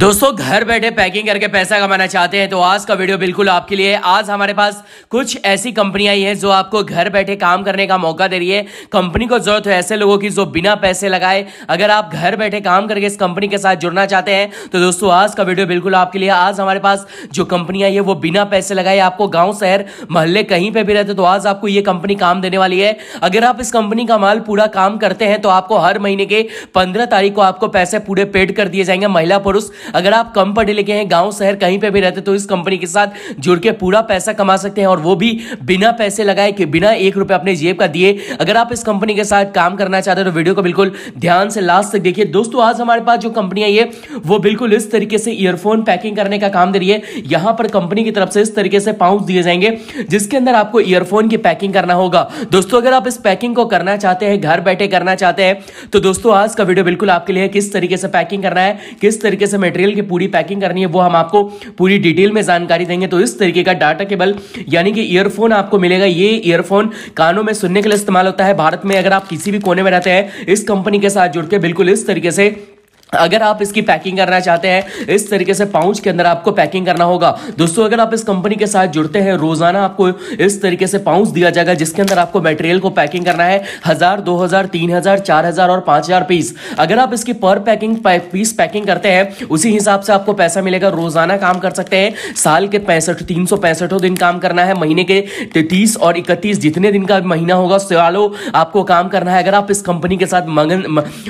दोस्तों घर बैठे पैकिंग करके पैसा कमाना चाहते हैं तो आज का वीडियो बिल्कुल आपके लिए। आज हमारे पास कुछ ऐसी कंपनियां आई हैं जो आपको घर बैठे काम करने का मौका दे रही है। कंपनी को जरूरत है ऐसे लोगों की जो बिना पैसे लगाए अगर आप घर बैठे काम करके इस कंपनी के साथ जुड़ना चाहते हैं तो दोस्तों आज का वीडियो बिल्कुल आपके लिए। आज हमारे पास जो कंपनी आई है वो बिना पैसे लगाए आपको गाँव शहर मोहल्ले कहीं पर भी रहते तो आज आपको ये कंपनी काम देने वाली है। अगर आप इस कंपनी का माल पूरा काम करते हैं तो आपको हर महीने के 15 तारीख को आपको पैसे पूरे पेड कर दिए जाएंगे। महिला पुरुष अगर आप कम पढ़े लिखे हैं, गांव शहर कहीं पे भी रहते तो इस कंपनी के साथ जुड़ के पूरा पैसा कमा सकते हैं और वो भी बिना पैसे लगाए कि बिना एक रुपए अपने जेब का दिए। अगर आप इस कंपनी के साथ काम करना चाहते हैं तो वीडियो को बिल्कुल ध्यान से लास्ट तक देखिए। दोस्तों आज हमारे पास जो कंपनी आई है वो बिल्कुल इस तरीके से ईयरफोन पैकिंग करने का काम दे रही है। यहां पर कंपनी की तरफ से इस तरीके से पाउच दिए जाएंगे जिसके अंदर आपको ईयरफोन की पैकिंग करना होगा। दोस्तों अगर आप इस पैकिंग को करना चाहते हैं, घर बैठे करना चाहते हैं तो दोस्तों आज का वीडियो बिल्कुल आपके लिए। किस तरीके से पैकिंग करना है, किस तरीके से मटेरियल की पूरी पैकिंग करनी है वो हम आपको पूरी डिटेल में जानकारी देंगे। तो इस तरीके का डाटा केबल यानी कि ईयरफोन आपको मिलेगा। ये ईयरफोन कानों में सुनने के लिए इस्तेमाल होता है। भारत में अगर आप किसी भी कोने में रहते हैं इस कंपनी के साथ जुड़ के बिल्कुल इस तरीके से अगर आप इसकी पैकिंग करना चाहते हैं इस तरीके से पाउच के अंदर आपको पैकिंग करना होगा। दोस्तों अगर आप इस कंपनी के साथ जुड़ते हैं रोजाना आपको इस तरीके से पाउच दिया जाएगा जिसके अंदर आपको मटेरियल को पैकिंग करना है 1000, 2000, 3000, 4000 और 5000 पीस। अगर आप इसकी पर पैकिंग पीस पैकिंग करते हैं उसी हिसाब से आपको पैसा मिलेगा। रोजाना काम कर सकते हैं। साल के 365 दिन काम करना है। महीने के 30 और 31 जितने दिन का महीना होगा सालों आपको काम करना है। अगर आप इस कंपनी के साथ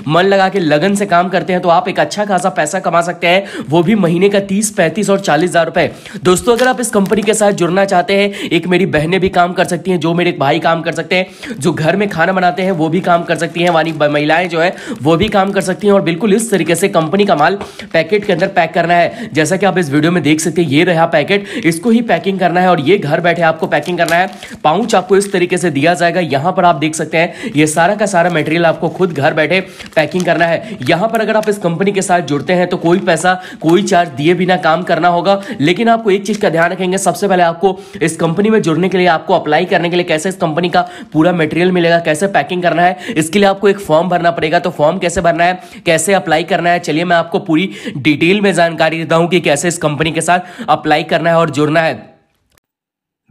मन लगा के लगन से काम करते हैं तो आप एक अच्छा खासा पैसा कमा सकते हैं, वो भी महीने का 30, 35 और 40,000 रुपए। दोस्तों अगर आप इस कंपनी के साथ जुड़ना चाहते हैं, एक मेरी बहनें भी काम कर सकती हैं, जो मेरे एक भाई काम कर सकते हैं, जो घर में खाना बनाते हैं वो भी काम कर सकती हैं, वाली महिलाएं जो है वो भी काम कर सकती हैं। और बिल्कुल इस तरीके से कंपनी का माल पैकेट के अंदर पैक करना है। जैसा कि आप इस वीडियो में देख सकते हैं ये रहा पैकेट, इसको ही पैकिंग करना है और ये घर बैठे आपको पैकिंग करना है। पाउच आपको इस तरीके से दिया जाएगा। यहां पर आप देख सकते हैं ये सारा का सारा मटेरियल आपको खुद घर बैठे पैकिंग करना है। यहां पर अगर आप कंपनी के साथ जुड़ते हैं तो कोई पैसा कोई चार्ज दिए बिना काम करना होगा। लेकिन आपको एक चीज का ध्यान रखेंगे, सबसे पहले आपको इस कंपनी में जुड़ने के लिए आपको अप्लाई करने के लिए कैसे इस कंपनी का पूरा मटेरियल मिलेगा, कैसे पैकिंग करना है, इसके लिए आपको एक फॉर्म भरना पड़ेगा। तो फॉर्म कैसे भरना है, कैसे अप्लाई करना है, चलिए मैं आपको पूरी डिटेल में जानकारी देता हूं कि कैसे इस कंपनी के साथ अप्लाई करना है और जुड़ना है।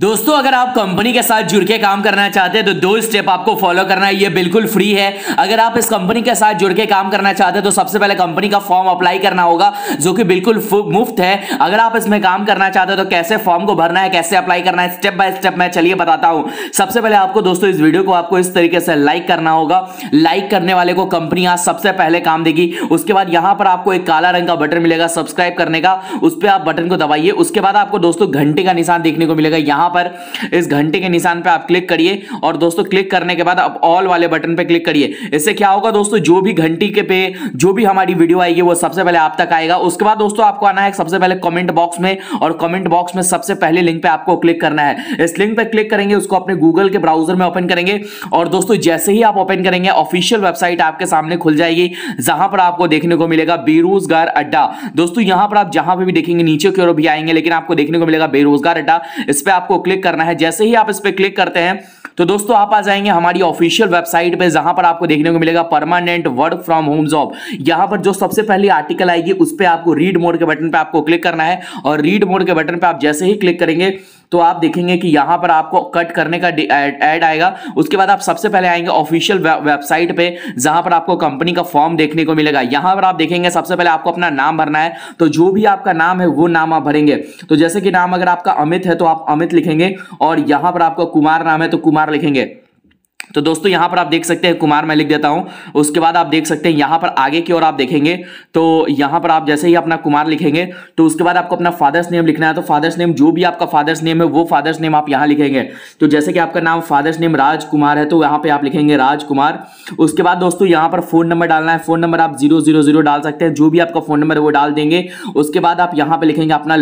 दोस्तों अगर आप कंपनी के साथ जुड़ के काम करना चाहते हैं तो 2 स्टेप आपको फॉलो करना है। ये बिल्कुल फ्री है। अगर आप इस कंपनी के साथ जुड़ के काम करना चाहते हैं तो सबसे पहले कंपनी का फॉर्म अप्लाई करना होगा जो कि बिल्कुल मुफ्त है। अगर आप इसमें काम करना चाहते हैं तो कैसे फॉर्म को भरना है, कैसे अप्लाई करना है, स्टेप बाय स्टेप मैं चलिए बताता हूँ। सबसे पहले आपको दोस्तों इस वीडियो को आपको इस तरीके से लाइक करना होगा। लाइक करने वाले को कंपनी आज सबसे पहले काम देगी। उसके बाद यहाँ पर आपको एक काला रंग का बटन मिलेगा सब्सक्राइब करने का, उस पर आप बटन को दबाइए। उसके बाद आपको दोस्तों घंटे का निशान देखने को मिलेगा। यहाँ पर इस घंटे के निशान पे आप क्लिक करिए और दोस्तों क्लिक करने के बाद आप ऑल वाले बटन पे क्लिक करिए। इससे क्या होगा दोस्तों, जो भी घंटी के पे जो भी हमारी वीडियो आएगी वो सबसे पहले आप तक आएगा। उसके बाद दोस्तों आपको आना है सबसे पहले कमेंट बॉक्स में और कमेंट बॉक्स में सबसे पहले लिंक पे आपको क्लिक करना है। इस लिंक पे क्लिक करेंगे, उसको अपने गूगल के ब्राउजर में ओपन करेंगे और दोस्तों जैसे ही आप ओपन करेंगे ऑफिशियल वेबसाइट आपके सामने खुल जाएगी जहां पर आपको देखने को मिलेगा बेरोजगार अड्डा। दोस्तों यहां पर आप जहां पर भी देखेंगे नीचे की ओर भी आएंगे लेकिन आपको देखने को मिलेगा बेरोजगार अड्डा, इस पर आपको क्लिक करना है। जैसे ही आप इस पे क्लिक करते हैं तो दोस्तों आप आ जाएंगे हमारी ऑफिशियल वेबसाइट पे जहां पर आपको देखने को मिलेगा permanent work from home job. यहां पर जो सबसे पहली आर्टिकल आएगी उस पे आपको रीड मोड के बटन पे आपको क्लिक करना है और रीड मोड के बटन पे आप जैसे ही क्लिक करेंगे तो आप देखेंगे कि यहां पर आपको कट करने का ऐड आएगा। उसके बाद आप सबसे पहले आएंगे ऑफिशियल वेबसाइट पे जहां पर आपको कंपनी का फॉर्म देखने को मिलेगा। यहां पर आप देखेंगे सबसे पहले आपको अपना नाम भरना है, तो जो भी आपका नाम है वो नाम आप भरेंगे। तो जैसे कि नाम अगर आपका अमित है तो आप अमित लिखेंगे और यहां पर आपका कुमार नाम है तो कुमार लिखेंगे। तो दोस्तों यहां पर आप देख सकते हैं कुमार मैं लिख देता हूं। उसके बाद आप देख सकते हैं यहां पर आगे की ओर आप देखेंगे तो यहां पर आप जैसे ही अपना कुमार लिखेंगे तो उसके बाद आपको अपना फादर्स नेम लिखना है। तो फादर्स नेम जो भी आपका फादर्स नेम है वो फादर्स नेम आप यहां लिखेंगे। तो जैसे कि आपका नाम फादर्स नेम राजकुमार है तो यहां पर आप लिखेंगे राजकुमार। उसके बाद दोस्तों यहां पर फोन नंबर डालना है। फोन नंबर आप 000 डाल सकते हैं, जो भी आपका फोन नंबर है वो डाल देंगे। उसके बाद आप यहाँ पर लिखेंगे अपना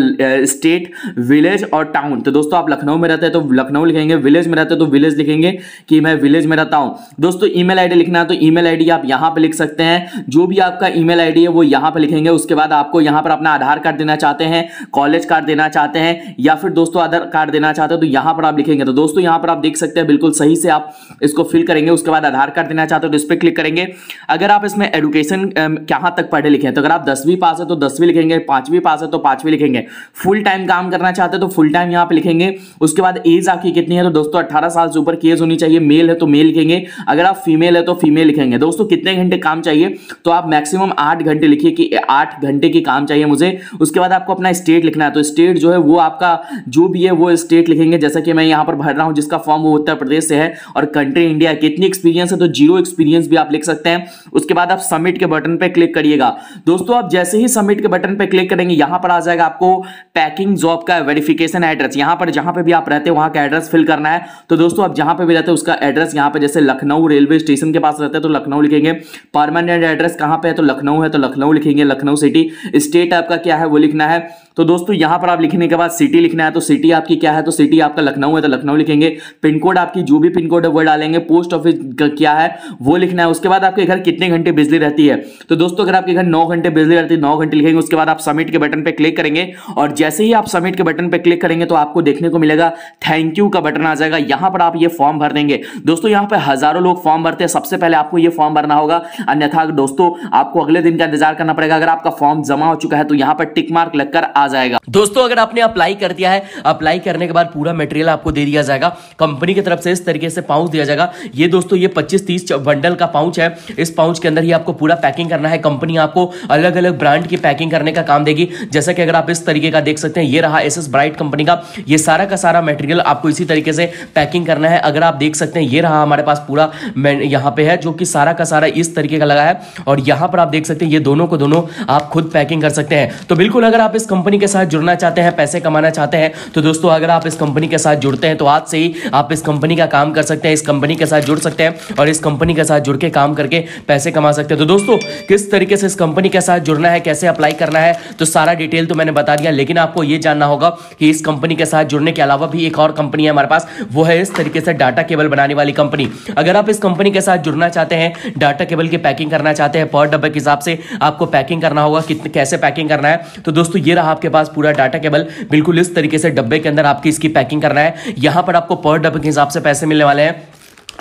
स्टेट विलेज और टाउन। तो दोस्तों आप लखनऊ में रहते हैं तो लखनऊ लिखेंगे, विलेज में रहते हैं तो विलेज लिखेंगे कि मैं विलेज में रहता हूँ। दोस्तों ईमेल आईडी लिखना है तो ईमेल आईडी आप यहाँ पे लिख सकते हैं, जो भी आपका ईमेल आईडी है वो यहाँ पे लिखेंगे। उसके बाद आपको यहाँ पर अपना आधार कार्ड देना चाहते हैं, कॉलेज कार्ड देना चाहते हैं या फिर दोस्तों आधार कार्ड देना चाहते हैं तो यहाँ पर आप लिखेंगे। तो दोस्तों यहाँ पर आप देख सकते हैं बिल्कुल सही से आप इसको फिल करेंगे। उसके बाद आधार कार्ड देना चाहते हो तो इस पर क्लिक करेंगे। अगर आप इसमें एडुकेशन कहाँ तक पढ़े लिखे हैं तो अगर आप 10वीं पास है तो 10वीं लिखेंगे, 5वीं पास है तो 5वीं लिखेंगे, फुल टाइम काम करना चाहते हो तो फुल टाइम यहाँ पे लिखेंगे। उसके बाद एज आपकी कितनी है तो दोस्तों 18 साल से ऊपर की एज होनी चाहिए, मेल है तो मेल लिखेंगे, अगर आप फीमेल है तो फीमेल लिखेंगे। दोस्तों कितने घंटे काम चाहिए तो आप मैक्सिमम 8 घंटे लिखिए कि 8 घंटे की काम चाहिए मुझे। उसके बाद आपको अपना स्टेट लिखना है तो स्टेट जो है वो आपका जो भी है वो स्टेट लिखेंगे, जैसा कि मैं यहाँ पर भर रहा हूँ जिसका फॉर्म वो उत्तर प्रदेश से है। और कंट्री इंडिया, कितनी एक्सपीरियंस है तो 0 एक्सपीरियंस भी आप लिख सकते हैं। उसके बाद आप सबमिट के बटन पर क्लिक करिएगा। दोस्तों आप जैसे ही सबमिट के बटन पर क्लिक करेंगे यहाँ पर आ जाएगा आपको पैकिंग जॉब का वेरिफिकेशन एड्रेस। यहाँ पर जहाँ पे भी आप रहते हैं वहाँ का एड्रेस फिल करना है। तो दोस्तों आप जहाँ पे भी रहते हैं उसका एड्रेस यहाँ पे, जैसे लखनऊ रेलवे स्टेशन के पास रहते हैं तो लखनऊ लिखेंगे, परमानेंट एड्रेस कहाँ पे है तो लखनऊ लिखेंगे, लखनऊ सिटी। स्टेट आपका क्या है वो लिखना है तो दोस्तों यहाँ पर आप लिखने के बाद सिटी लिखना है तो सिटी आपकी क्या है तो सिटी आपका लखनऊ है तो लखनऊ लिखेंगे। पिन कोड आपकी जो भी पिन कोड है वो डालेंगे। पोस्ट ऑफिस क्या है वो लिखना है। उसके बाद आपके घर कितने घंटे बिजली रहती है तो दोस्तों अगर आपके घर 9 घंटे बिजली रहती है 9 घंटे लिखेंगे। उसके बाद आप सबमिट के बटन पर क्लिक करेंगे और जैसे ही आप सबमिट के बटन पर क्लिक करेंगे तो आपको देखने को मिलेगा थैंक यू का बटन आ जाएगा। यहाँ पर आप ये फॉर्म भर देंगे। दोस्तों यहाँ पर हजारों लोग फॉर्म भरते हैं, सबसे पहले आपको ये फॉर्म भरना होगा, अन्यथा दोस्तों आपको अगले दिन का इंतजार करना पड़ेगा। अगर आपका फॉर्म जमा हो चुका है तो यहाँ पर टिक मार्क लगकर आ जाएगा। दोस्तों अगर आपने अप्लाई कर दिया है, अप्लाई करने के बाद पूरा मटेरियल आपको दे दिया जाएगा कंपनी की तरफ से। इस तरीके से पाउच दिया जाएगा। ये दोस्तों ये 25-30 बंडल का पाउच है। इस पाउच के अंदर ही आपको पूरा पैकिंग करना है। कंपनी आपको अलग अलग ब्रांड की पैकिंग करने का काम देगी। जैसा कि अगर आप इस तरीके का देख सकते हैं, ये रहा एस एस ब्राइट कंपनी का। ये सारा का सारा मटेरियल आपको इसी तरीके से पैकिंग करना है। अगर आप देख सकते हैं ये रहा हमारे पास पूरा यहाँ पे है जो कि सारा का सारा इस तरीके का लगा है। और यहाँ पर आप देख सकते हैं ये दोनों को दोनों आप खुद पैकिंग कर सकते हैं। तो बिल्कुल अगर आप इस कंपनी के साथ जुड़ना चाहते हैं, पैसे कमाना चाहते हैं तो दोस्तों अगर आप इस कंपनी के साथ जुड़ते हैं तो आज से ही आप इस कंपनी का काम कर सकते हैं, इस कंपनी के साथ जुड़ सकते हैं और इस कंपनी के साथ जुड़ के काम करके पैसे कमा सकते हैं। तो दोस्तों किस तरीके से इस कंपनी के साथ जुड़ना है, कैसे अप्लाई करना है तो सारा डिटेल तो मैंने बता दिया, लेकिन आपको यह जानना होगा कि इस कंपनी के साथ जुड़ने के अलावा भी एक और कंपनी है हमारे पास, वो है इस तरीके से डाटा केबल बनाने वाली कंपनी। अगर आप इस कंपनी के साथ जुड़ना चाहते हैं, डाटा केबल की पैकिंग करना चाहते हैं, पर डब्बे के हिसाब से आपको पैकिंग करना होगा, कैसे पैकिंग करना है तो दोस्तों ये रहा आपके पास पूरा डाटा केबल। बिल्कुल इस तरीके से डब्बे के अंदर आपकी इसकी पैकिंग करना है। यहां पर आपको पर डब्बे के हिसाब से पैसे मिलने वाले हैं।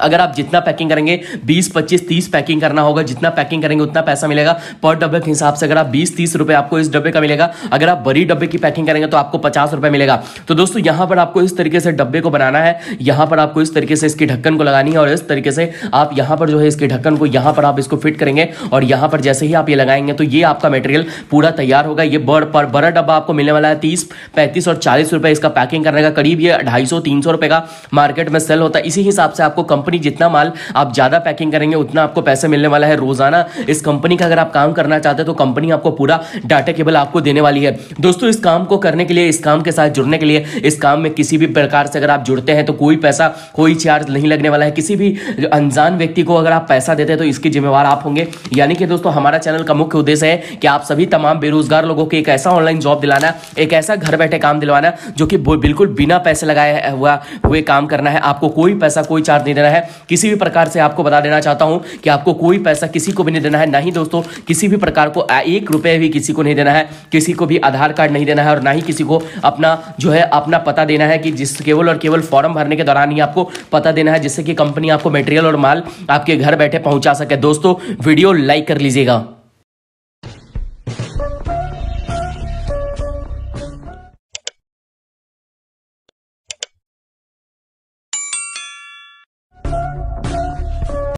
अगर आप जितना पैकिंग करेंगे 20-25-30 पैकिंग करना होगा, जितना पैकिंग करेंगे उतना पैसा मिलेगा। पर डब्बे के हिसाब से अगर आप 20-30 रुपये आपको इस डब्बे का मिलेगा। अगर आप बड़ी डब्बे की पैकिंग करेंगे तो आपको 50 रुपये मिलेगा। तो दोस्तों यहाँ पर आपको इस तरीके से डब्बे को बनाना है। यहाँ पर आपको इस तरीके से इसकी ढक्कन को लगानी है और इस तरीके से आप यहाँ पर जो है इसके ढक्कन को यहाँ पर आप इसको फिट करेंगे और यहाँ पर जैसे ही आप ये लगाएंगे तो ये आपका मटेरियल पूरा तैयार होगा। ये बड़ा डब्बा आपको मिलने वाला है 30, 35 और 40 रुपये इसका पैकिंग करने का करीब। ये 250-300 रुपये का मार्केट में सेल होता है। इसी हिसाब से आपको कंपनी जितना माल आप ज्यादा पैकिंग करेंगे उतना आपको पैसे मिलने वाला है रोजाना। इस कंपनी का अगर आप काम करना चाहते हैं तो कंपनी आपको पूरा डाटा केबल आपको देने वाली है। दोस्तों इस काम को करने के लिए, इस काम के साथ जुड़ने के लिए, इस काम में किसी भी प्रकार से अगर आप जुड़ते हैं तो कोई पैसा, कोई चार्ज नहीं लगने वाला है। किसी भी अनजान व्यक्ति को अगर आप पैसा देते हैं तो इसकी जिम्मेवार आप होंगे। यानी कि दोस्तों हमारा चैनल का मुख्य उद्देश्य है कि आप सभी तमाम बेरोजगार लोगों को एक ऐसा ऑनलाइन जॉब दिलाना, एक ऐसा घर बैठे काम दिलवाना जो कि बिल्कुल बिना पैसे लगाए हुए काम करना है। आपको कोई पैसा, कोई चार्ज नहीं देना है किसी भी प्रकार से। आपको बता देना चाहता हूं कि आपको कोई पैसा किसी को भी नहीं देना है। ना ही दोस्तों किसी भी प्रकार को 1 रुपये भी किसी को नहीं देना है, किसी को भी आधार कार्ड नहीं देना है और ना ही किसी को अपना जो है अपना पता देना है कि जिस केवल और केवल फॉर्म भरने के दौरान ही आपको पता देना है, जिससे कि कंपनी आपको मटेरियल और माल आपके घर बैठे पहुंचा सके। दोस्तों वीडियो लाइक कर लीजिएगा।